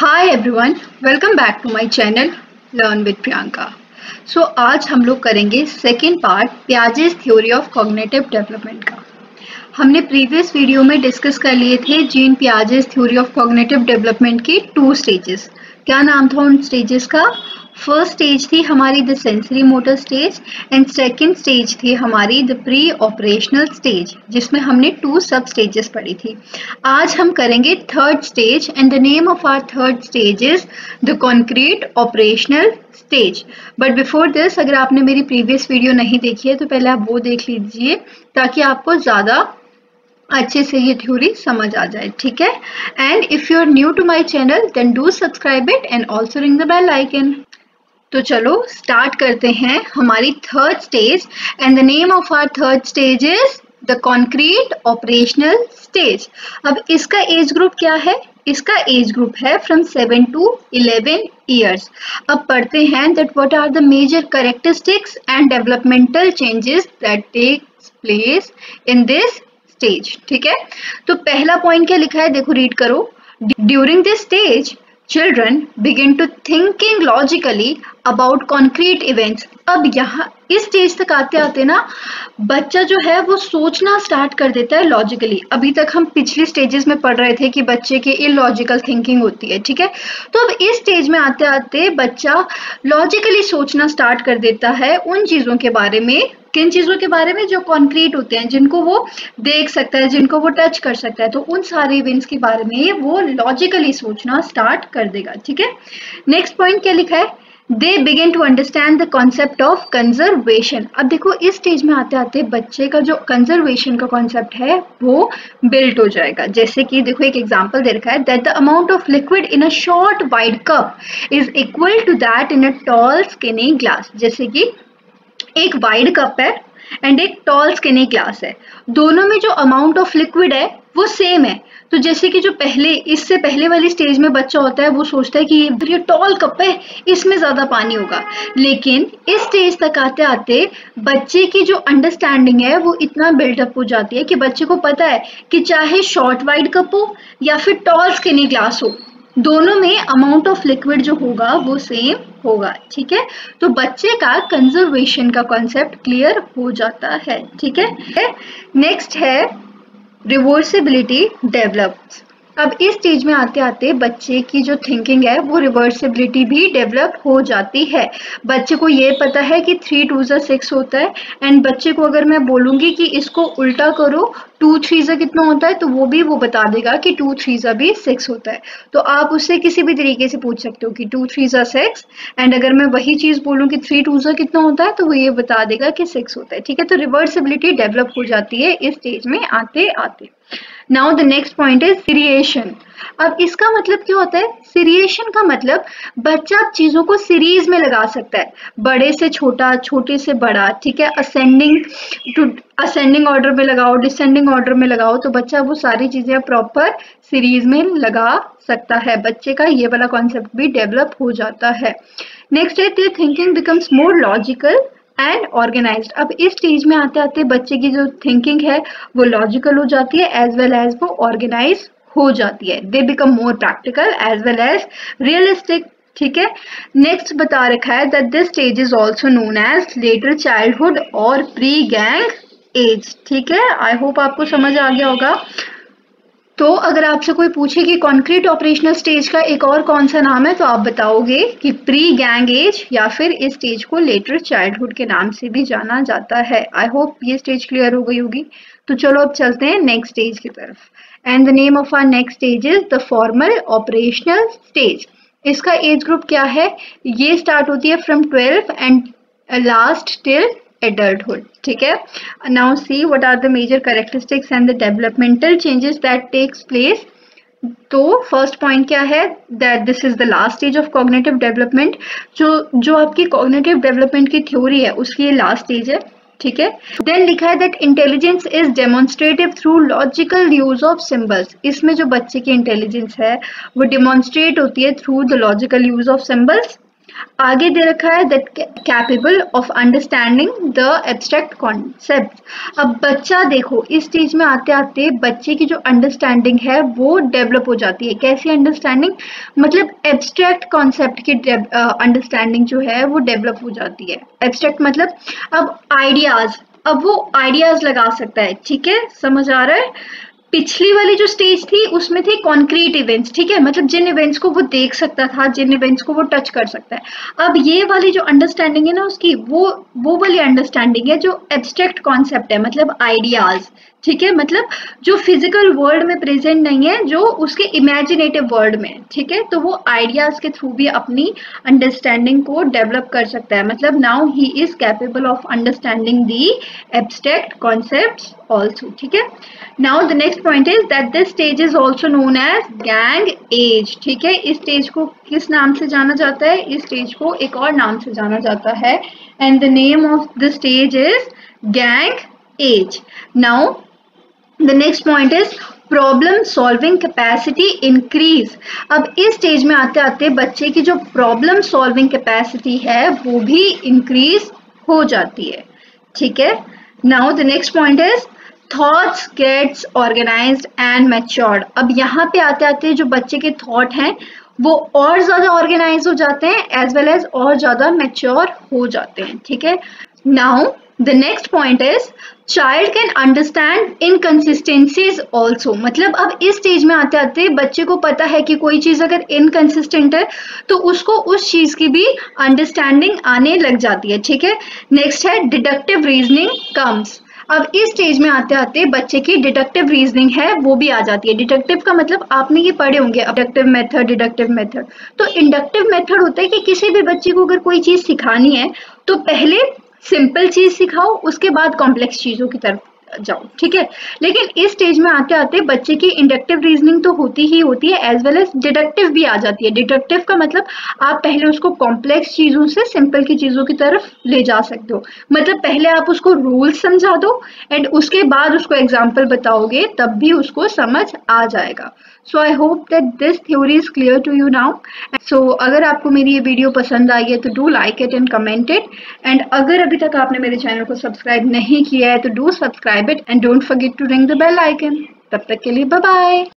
Hi everyone, welcome back to my channel learn with Priyanka. So आज हम लोग करेंगे second part Piaget's theory of cognitive development का। हमने प्रीवियस वीडियो में डिस्कस कर लिए थे Jean Piaget's theory of cognitive development के 2 स्टेजेस। क्या नाम था उन स्टेजेस का? फर्स्ट स्टेज थी हमारी the sensory motor stage and second stage थी हमारी द प्री ऑपरेशनल स्टेज, जिसमें हमने 2 सब स्टेजेस पढ़ी थी। आज हम करेंगे third stage and the name of our third stage is the concrete operational stage. But before this, अगर आपने मेरी प्रीवियस वीडियो नहीं देखी है तो पहले आप वो देख लीजिए ताकि आपको ज़्यादा अच्छे से ये थ्योरी समझ आ जाए, ठीक है। And if you are new to my channel then do subscribe it and also ring the bell icon. तो चलो स्टार्ट करते हैं हमारी third stage and the name of our third stage is the concrete operational stage. अब इसका age group क्या है? इसका एज ग्रुप है फ्रॉम 7 to 11 ईयर्स। अब पढ़ते हैं that what are the major characteristics and developmental changes that takes place in this stage, ठीक है। तो पहला पॉइंट क्या लिखा है, देखो रीड करो। During this stage Children begin to thinking logically about concrete events. अब यहाँ इस स्टेज तक आते आते ना बच्चा जो है वो सोचना स्टार्ट कर देता है लॉजिकली। अभी तक हम पिछली स्टेजेस में पढ़ रहे थे कि बच्चे की इलॉजिकल थिंकिंग होती है, ठीक है। तो अब इस स्टेज में आते आते बच्चा लॉजिकली सोचना स्टार्ट कर देता है उन चीज़ों के बारे में, किन चीज़ों के बारे में जो कॉन्क्रीट होते हैं, जिनको वो देख सकता है, जिनको वो टच कर सकता है। तो उन सारे इवेंट्स के बारे में वो लॉजिकली सोचना स्टार्ट कर देगा, ठीक है। नेक्स्ट पॉइंट क्या लिखा है, they begin to understand the concept of conservation. अब देखो इस स्टेज में आते आते बच्चे का जो कंजर्वेशन का कॉन्सेप्ट है वो बिल्ट हो जाएगा। जैसे कि देखो एक एग्जाम्पल दे रखा है, that the amount of liquid in a short wide cup is equal to that in a tall skinny glass. जैसे कि एक वाइड कप है एंड एक टॉल स्किनी ग्लास है, दोनों में जो अमाउंट ऑफ लिक्विड है वो सेम है। तो जैसे कि जो पहले, इससे पहले वाली स्टेज में बच्चा होता है वो सोचता है कि ये टॉल कप है, इसमें ज़्यादा पानी होगा। लेकिन इस स्टेज तक आते आते बच्चे की जो अंडरस्टैंडिंग है वो इतना बिल्डअप हो जाती है कि बच्चे को पता है कि चाहे शॉर्ट वाइड कप हो या फिर टॉल स्किनी ग्लास हो, दोनों में अमाउंट ऑफ लिक्विड जो होगा वो सेम होगा, ठीक है। तो बच्चे का कंजर्वेशन का कॉन्सेप्ट क्लियर हो जाता है, ठीक है। नेक्स्ट है रिवर्सिबिलिटी डेवलप्स। अब इस स्टेज में आते आते बच्चे की जो थिंकिंग है वो रिवर्सिबिलिटी भी डेवलप हो जाती है। बच्चे को ये पता है कि 3 2 6 होता है एंड बच्चे को अगर मैं बोलूँगी कि इसको उल्टा करो 2 3 कितना होता है तो वो बता देगा कि 2 3 6 होता है। तो आप उससे किसी भी तरीके से पूछ सकते हो कि 2 3 6 एंड अगर मैं वही चीज़ बोलूँ कि 3 2 कितना होता है तो वो ये बता देगा कि 6 होता है, ठीक है। तो रिवर्सिबिलिटी डेवलप हो जाती है इस स्टेज में आते आते। Now the next point is seriation. अब इसका मतलब क्या होता है? सीरिएशन का मतलब बच्चा अब चीज़ों को सीरीज में लगा सकता है, बड़े से छोटा, छोटे से बड़ा, ठीक है। असेंडिंग ऑर्डर में लगाओ, डिसेंडिंग ऑर्डर में लगाओ, तो बच्चा वो सारी चीज़ें प्रॉपर सीरीज में लगा सकता है। बच्चे का ये वाला कॉन्सेप्ट भी डेवलप हो जाता है। नेक्स्ट है their thinking becomes more logical and organized. अब इस स्टेज में आते आते बच्चे की जो थिंकिंग है वो लॉजिकल हो जाती है एज वेल एज वो ऑर्गेनाइज हो जाती है। They become more practical as well as realistic, ठीक है। नेक्स्ट बता रखा है that this stage is also known as later childhood और प्री गैंग एज, ठीक है। आई होप आपको समझ आ गया होगा। तो अगर आपसे कोई पूछे कि कॉन्क्रीट ऑपरेशनल स्टेज का एक और कौन सा नाम है तो आप बताओगे कि प्री गैंग एज, या फिर इस स्टेज को लेटर चाइल्डहुड के नाम से भी जाना जाता है। आई होप ये स्टेज क्लियर हो गई होगी। तो चलो अब चलते हैं नेक्स्ट स्टेज की तरफ and the name of our next stage is the formal operational stage. इसका एज ग्रुप क्या है? ये स्टार्ट होती है from 12 and last till adulthood, ठीक है। Now see what are the major characteristics and the developmental changes that takes place. तो first point क्या है, that this is the last stage of cognitive development. जो आपकी cognitive development की theory है उसकी ये लास्ट स्टेज है, ठीक है। देन लिखा है that intelligence is demonstrative through logical use of symbols. इसमें जो बच्चे की इंटेलिजेंस है वो डिमॉन्स्ट्रेट होती है through the logical use of symbols. आगे दे रखा है that capable of understanding the abstract concept. अब बच्चा देखो इस स्टेज में आते आते बच्चे की जो अंडरस्टैंडिंग है वो डेवलप हो जाती है। कैसी अंडरस्टैंडिंग? मतलब एब्स्ट्रैक्ट कॉन्सेप्ट की अंडरस्टैंडिंग जो है वो डेवलप हो जाती है। एब्स्ट्रैक्ट मतलब अब आइडियाज, अब वो आइडियाज लगा सकता है। ठीक है, समझ आ रहा है? पिछली वाली जो स्टेज थी उसमें थे कॉन्क्रीट इवेंट्स। ठीक है, मतलब जिन इवेंट्स को वो देख सकता था, जिन इवेंट्स को वो टच कर सकता है। अब ये वाली जो अंडरस्टैंडिंग है ना उसकी, वो वाली अंडरस्टैंडिंग है जो एब्स्ट्रैक्ट कॉन्सेप्ट है, मतलब आइडियाज। ठीक है, मतलब जो फिजिकल वर्ल्ड में प्रेजेंट नहीं है, जो उसके इमेजिनेटिव वर्ल्ड में। ठीक है, तो वो आइडियाज के थ्रू भी अपनी अंडरस्टैंडिंग को डेवलप कर सकता है। मतलब now he is capable of understanding the abstract concepts also. ठीक है, now the next point is that this stage is also known as gang age. ठीक है, इस स्टेज को किस नाम से जाना जाता है? इस स्टेज को एक और नाम से जाना जाता है, and the name of the stage is gang age. Now the next point is problem solving capacity increase. अब इस स्टेज में आते आते बच्चे की जो प्रॉब्लम सॉल्विंग कैपेसिटी है वो भी इंक्रीज हो जाती है। ठीक है, now the next point is Thoughts gets organized and matured। अब यहाँ पे आते आते जो बच्चे के थॉट हैं वो और ज़्यादा ऑर्गेनाइज हो जाते हैं, एज वेल एज और ज़्यादा मैच्योर हो जाते हैं। ठीक है, now the next point is child can understand inconsistencies also. मतलब अब इस स्टेज में आते आते बच्चे को पता है कि कोई चीज़ अगर इनकन्सिस्टेंट है तो उसको उस चीज़ की भी अंडरस्टैंडिंग आने लग जाती है। ठीक है, नेक्स्ट है डिडक्टिव रीजनिंग कम्स। अब इस स्टेज में आते आते बच्चे की डिडक्टिव रीजनिंग है वो भी आ जाती है। डिडक्टिव का मतलब आपने ये पढ़े होंगे, अबडक्टिव मेथड, डिडक्टिव मेथड। तो इंडक्टिव मेथड होता है कि किसी भी बच्चे को अगर कोई चीज़ सिखानी है तो पहले सिंपल चीज़ सिखाओ, उसके बाद कॉम्प्लेक्स चीज़ों की तरफ जाओ। ठीक है, लेकिन इस स्टेज में आते आते बच्चे की इंडक्टिव रीजनिंग तो होती ही होती है, एज वेल एज डिडक्टिव भी आ जाती है। डिडक्टिव का मतलब आप पहले उसको कॉम्प्लेक्स चीज़ों से सिंपल की चीज़ों की तरफ ले जा सकते हो। मतलब पहले आप उसको रूल्स समझा दो एंड उसके बाद उसको एग्जाम्पल बताओगे, तब भी उसको समझ आ जाएगा। So I hope that this theory is clear to you now. So अगर आपको मेरी ये वीडियो पसंद आई है तो do like it and comment it, and अगर अभी तक आपने मेरे चैनल को सब्सक्राइब नहीं किया है तो do subscribe it and don't forget to ring the bell icon. तब तक के लिए बाय बाय।